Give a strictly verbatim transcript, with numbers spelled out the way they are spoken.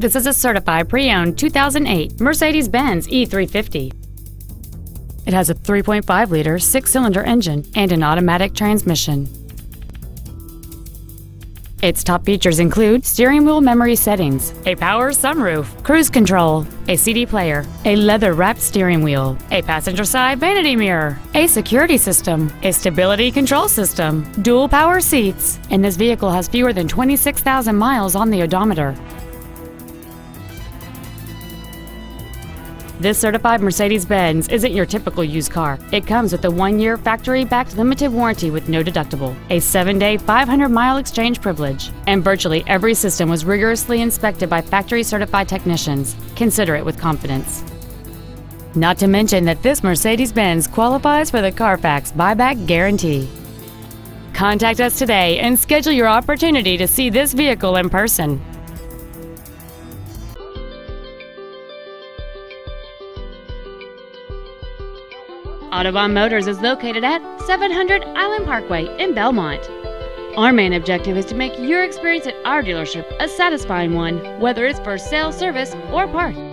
This is a certified pre-owned two thousand eight Mercedes-Benz E three fifty. It has a three point five liter six-cylinder engine and an automatic transmission. Its top features include steering wheel memory settings, a power sunroof, cruise control, a C D player, a leather-wrapped steering wheel, a passenger side vanity mirror, a security system, a stability control system, dual power seats, and this vehicle has fewer than twenty-six thousand miles on the odometer. This certified Mercedes-Benz isn't your typical used car. It comes with a one-year factory-backed limited warranty with no deductible, a seven-day, five hundred mile exchange privilege, and virtually every system was rigorously inspected by factory-certified technicians. Consider it with confidence. Not to mention that this Mercedes-Benz qualifies for the Carfax buyback guarantee. Contact us today and schedule your opportunity to see this vehicle in person. Autobahn Motors is located at seven hundred Island Parkway in Belmont. Our main objective is to make your experience at our dealership a satisfying one, whether it's for sales, service, or parts.